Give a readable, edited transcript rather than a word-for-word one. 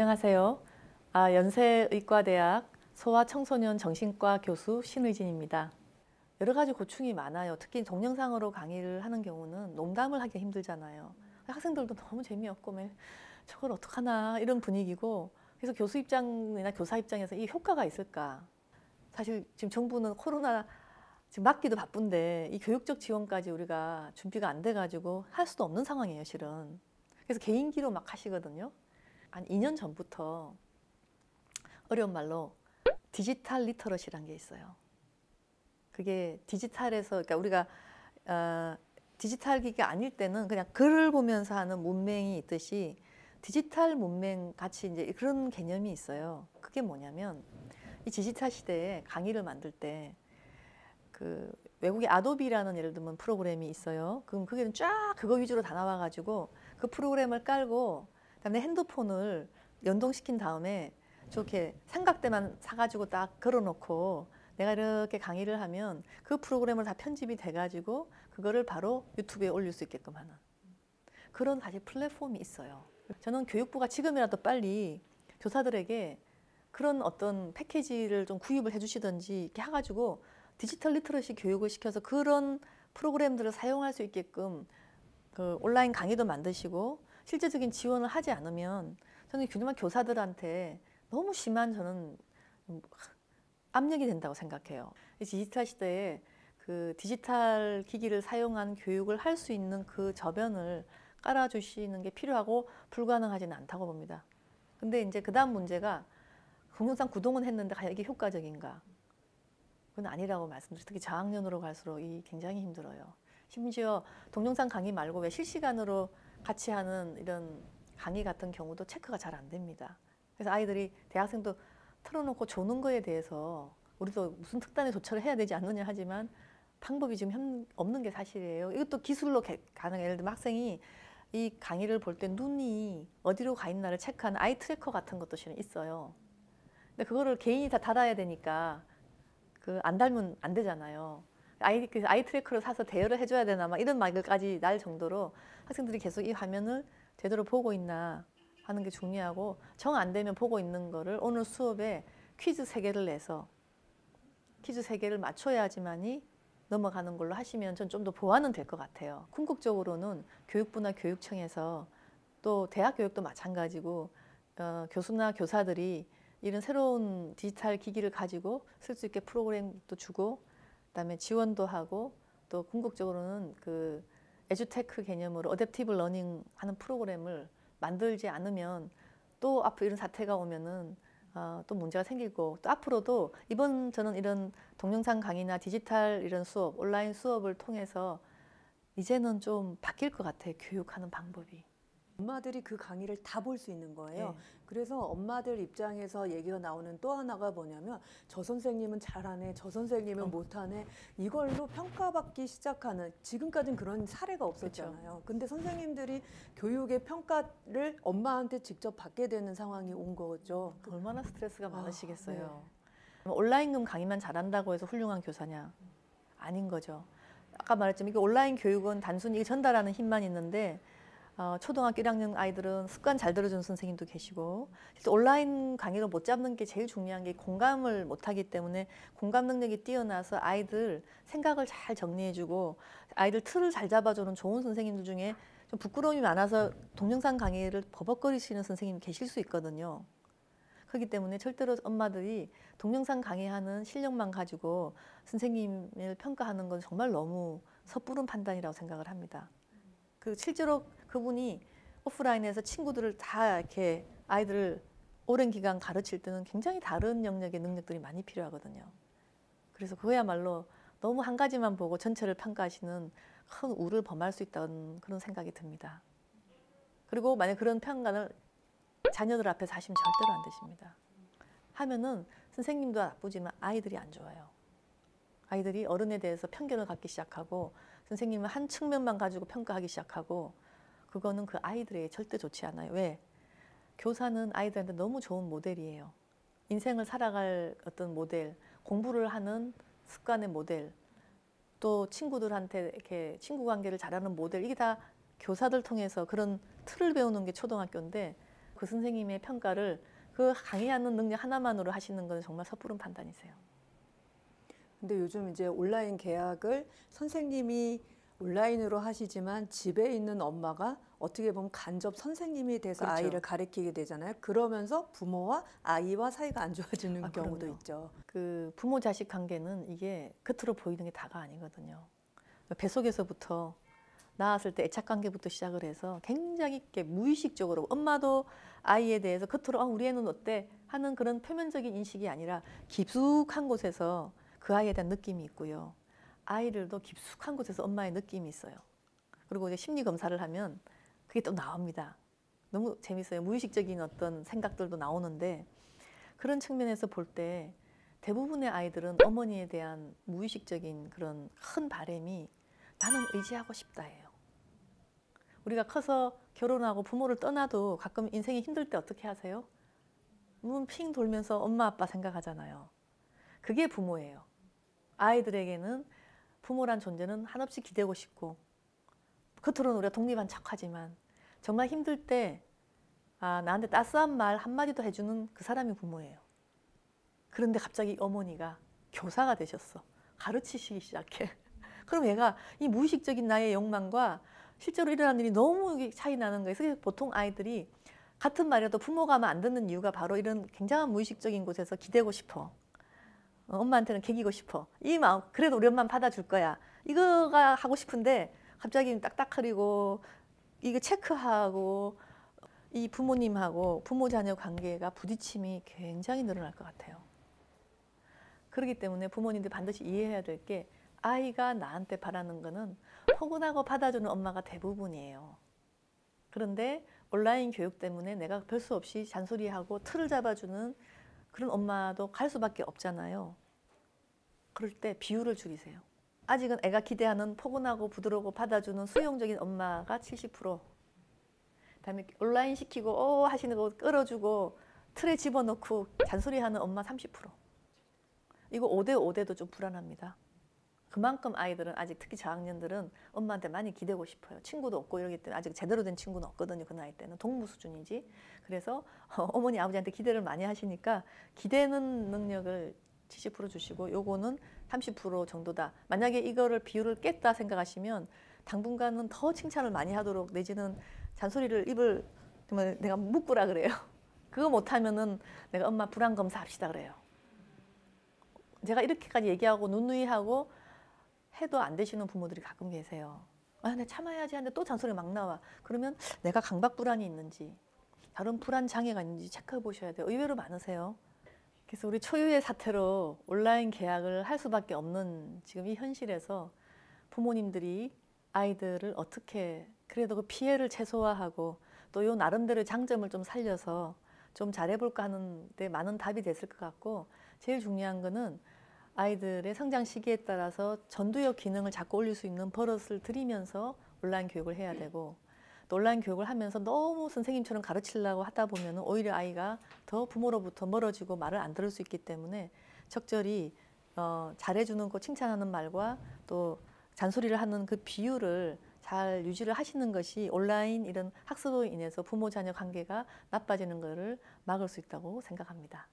안녕하세요. 연세의과대학 소아청소년정신과 교수 신의진입니다. 여러 가지 고충이 많아요. 특히 동영상으로 강의를 하는 경우는 농담을 하기 힘들잖아요. 학생들도 너무 재미없고 매일 저걸 어떡하나 이런 분위기고, 그래서 교수 입장이나 교사 입장에서 이 효과가 있을까. 사실 지금 정부는 코로나 지금 막기도 바쁜데 이 교육적 지원까지 우리가 준비가 안 돼가지고 할 수도 없는 상황이에요, 실은. 그래서 개인기로 막 하시거든요. 한 2년 전부터 어려운 말로 디지털리터러시라는 게 있어요. 그게 디지털에서, 그러니까 우리가 디지털 기기가 아닐 때는 그냥 글을 보면서 하는 문맹이 있듯이 디지털 문맹 같이 이제 그런 개념이 있어요. 그게 뭐냐면, 이 디지털 시대에 강의를 만들 때 그 외국의 아도비라는 예를 들면 프로그램이 있어요. 그럼 그게 쫙 그거 위주로 다 나와가지고 그 프로그램을 깔고 그다음에 핸드폰을 연동시킨 다음에 저렇게 삼각대만 사가지고 딱 걸어놓고 내가 이렇게 강의를 하면 그 프로그램을 다 편집이 돼가지고 그거를 바로 유튜브에 올릴 수 있게끔 하는 그런 사실 플랫폼이 있어요. 저는 교육부가 지금이라도 빨리 교사들에게 그런 어떤 패키지를 좀 구입을 해주시든지 이렇게 해가지고 디지털 리터러시 교육을 시켜서 그런 프로그램들을 사용할 수 있게끔 그 온라인 강의도 만드시고, 실제적인 지원을 하지 않으면 저는 교육만 교사들한테 너무 심한 저는 압력이 된다고 생각해요. 이 디지털 시대에 그 디지털 기기를 사용한 교육을 할 수 있는 그 저변을 깔아주시는 게 필요하고 불가능하지는 않다고 봅니다. 근데 이제 그 다음 문제가 동영상 구동은 했는데 과연 이게 효과적인가? 그건 아니라고 말씀드려요. 특히 저학년으로 갈수록 이 굉장히 힘들어요. 심지어 동영상 강의 말고 왜 실시간으로 같이 하는 이런 강의 같은 경우도 체크가 잘 안 됩니다. 그래서 아이들이, 대학생도 틀어놓고 조는 거에 대해서 우리도 무슨 특단의 조처를 해야 되지 않느냐 하지만 방법이 지금 없는 게 사실이에요. 이것도 기술로 가능해요. 예를 들면 학생이 이 강의를 볼 때 눈이 어디로 가 있나를 체크하는 아이 트래커 같은 것도 실은 있어요. 근데 그거를 개인이 다 달아야 되니까 그 안 달면 안 되잖아요. 아이 트래커를 사서 대여를 해줘야 되나 막 이런 말까지 날 정도로 학생들이 계속 이 화면을 제대로 보고 있나 하는 게 중요하고, 정 안 되면 보고 있는 거를 오늘 수업에 퀴즈 3개를 내서 퀴즈 3개를 맞춰야지만이 넘어가는 걸로 하시면 전 좀 더 보완은 될 것 같아요. 궁극적으로는 교육부나 교육청에서, 또 대학 교육도 마찬가지고 교수나 교사들이 이런 새로운 디지털 기기를 가지고 쓸 수 있게 프로그램도 주고 그다음에 지원도 하고, 또 궁극적으로는 그 에듀테크 개념으로 어댑티브 러닝 하는 프로그램을 만들지 않으면 또 앞으로 이런 사태가 오면은 또 문제가 생기고, 또 앞으로도 이번 저는 이런 동영상 강의나 디지털 이런 수업, 온라인 수업을 통해서 이제는 좀 바뀔 것 같아요, 교육하는 방법이. 엄마들이 그 강의를 다 볼 수 있는 거예요. 네. 그래서 엄마들 입장에서 얘기가 나오는 또 하나가 뭐냐면, 저 선생님은 잘하네, 저 선생님은 못하네, 이걸로 평가받기 시작하는, 지금까지는 그런 사례가 없었잖아요. 그렇죠. 근데 선생님들이 교육의 평가를 엄마한테 직접 받게 되는 상황이 온 거죠. 얼마나 스트레스가 많으시겠어요. 네. 온라인금 강의만 잘한다고 해서 훌륭한 교사냐? 아닌 거죠. 아까 말했지만 이게 온라인 교육은 단순히 전달하는 힘만 있는데, 초등학교 1학년 아이들은 습관 잘 들어주는 선생님도 계시고, 실제 온라인 강의로 못 잡는 게 제일 중요한 게 공감을 못하기 때문에, 공감 능력이 뛰어나서 아이들 생각을 잘 정리해주고 아이들 틀을 잘 잡아주는 좋은 선생님들 중에 좀 부끄러움이 많아서 동영상 강의를 버벅거리시는 선생님이 계실 수 있거든요. 그렇기 때문에 절대로 엄마들이 동영상 강의하는 실력만 가지고 선생님을 평가하는 건 정말 너무 섣부른 판단이라고 생각을 합니다. 그 실제로 그분이 오프라인에서 친구들을 다 이렇게 아이들을 오랜 기간 가르칠 때는 굉장히 다른 영역의 능력들이 많이 필요하거든요. 그래서 그거야말로 너무 한 가지만 보고 전체를 평가하시는 큰 우를 범할 수 있다는 그런 생각이 듭니다. 그리고 만약 그런 평가를 자녀들 앞에서 하시면 절대로 안 되십니다. 하면은 선생님도 나쁘지만 아이들이 안 좋아요. 아이들이 어른에 대해서 편견을 갖기 시작하고, 선생님은 한 측면만 가지고 평가하기 시작하고, 그거는 그 아이들에게 절대 좋지 않아요. 왜? 교사는 아이들한테 너무 좋은 모델이에요. 인생을 살아갈 어떤 모델, 공부를 하는 습관의 모델, 또 친구들한테 이렇게 친구 관계를 잘하는 모델, 이게 다 교사들 통해서 그런 틀을 배우는 게 초등학교인데, 그 선생님의 평가를 그 강의하는 능력 하나만으로 하시는 건 정말 섣부른 판단이세요. 근데 요즘 이제 온라인 계약을 선생님이 온라인으로 하시지만 집에 있는 엄마가 어떻게 보면 간접 선생님이 돼서 그렇죠. 아이를 가르치게 되잖아요. 그러면서 부모와 아이와 사이가 안 좋아지는 경우도 그럼요. 있죠. 그 부모 자식 관계는 이게 겉으로 보이는 게 다가 아니거든요. 뱃속에서부터 낳았을 때 애착 관계부터 시작을 해서 굉장히 무의식적으로 엄마도 아이에 대해서 겉으로 우리 애는 어때? 하는 그런 표면적인 인식이 아니라 깊숙한 곳에서 그 아이에 대한 느낌이 있고요. 아이들도 깊숙한 곳에서 엄마의 느낌이 있어요. 그리고 이제 심리 검사를 하면 그게 또 나옵니다. 너무 재밌어요. 무의식적인 어떤 생각들도 나오는데 그런 측면에서 볼 때 대부분의 아이들은 어머니에 대한 무의식적인 그런 큰 바람이 나는 의지하고 싶다예요. 우리가 커서 결혼하고 부모를 떠나도 가끔 인생이 힘들 때 어떻게 하세요? 눈 핑 돌면서 엄마 아빠 생각하잖아요. 그게 부모예요. 아이들에게는 부모란 존재는 한없이 기대고 싶고 겉으로는 우리가 독립한 척하지만 정말 힘들 때 나한테 따스한 말 한마디도 해주는 그 사람이 부모예요. 그런데 갑자기 어머니가 교사가 되셨어. 가르치시기 시작해. 그럼 얘가 이 무의식적인 나의 욕망과 실제로 일어난 일이 너무 차이 나는 거예요. 그래서 보통 아이들이 같은 말이라도 부모가 하면 안 듣는 이유가 바로 이런 굉장한 무의식적인 곳에서 기대고 싶어. 엄마한테는 개기고 싶어. 이 마음, 그래도 우리 엄마는 받아줄 거야. 이거가 하고 싶은데 갑자기 딱딱거리고 이거 체크하고 이 부모님하고 부모 자녀 관계가 부딪힘이 굉장히 늘어날 것 같아요. 그렇기 때문에 부모님들 반드시 이해해야 될 게 아이가 나한테 바라는 거는 포근하고 받아주는 엄마가 대부분이에요. 그런데 온라인 교육 때문에 내가 별 수 없이 잔소리하고 틀을 잡아주는 그런 엄마도 갈 수밖에 없잖아요. 그럴 때 비율을 줄이세요. 아직은 애가 기대하는 포근하고 부드럽고 받아주는 수용적인 엄마가 70%. 그다음에 온라인 시키고 하시는 거 끌어주고 틀에 집어넣고 잔소리하는 엄마 30%. 이거 5대 5대도 좀 불안합니다. 그만큼 아이들은 아직 특히 저학년들은 엄마한테 많이 기대고 싶어요. 친구도 없고 이러기 때문에 아직 제대로 된 친구는 없거든요. 그 나이 때는 동무 수준이지. 그래서 어머니 아버지한테 기대를 많이 하시니까 기대는 능력을 70% 주시고 요거는 30% 정도다. 만약에 이거를 비율을 깼다 생각하시면 당분간은 더 칭찬을 많이 하도록 내지는 잔소리를 입을 정말 내가 묶으라 그래요. 그거 못하면은 내가 엄마 불안 검사합시다 그래요. 제가 이렇게까지 얘기하고 누누이 하고 해도 안 되시는 부모들이 가끔 계세요. 아, 내 참아야지 하는데 또 잔소리 막 나와. 그러면 내가 강박 불안이 있는지 다른 불안 장애가 있는지 체크해 보셔야 돼요. 의외로 많으세요. 그래서 우리 초유의 사태로 온라인 계약을 할 수밖에 없는 지금 이 현실에서 부모님들이 아이들을 어떻게 그래도 그 피해를 최소화하고 또 요 나름대로의 장점을 좀 살려서 좀 잘해볼까 하는데 많은 답이 됐을 것 같고 제일 중요한 거는 아이들의 성장 시기에 따라서 전두엽 기능을 자꾸 올릴 수 있는 버릇을 들이면서 온라인 교육을 해야 되고 또 온라인 교육을 하면서 너무 선생님처럼 가르치려고 하다 보면 오히려 아이가 더 부모로부터 멀어지고 말을 안 들을 수 있기 때문에 적절히 잘해주는 거 칭찬하는 말과 또 잔소리를 하는 그 비율을 잘 유지를 하시는 것이 온라인 이런 학습으로 인해서 부모 자녀 관계가 나빠지는 것을 막을 수 있다고 생각합니다.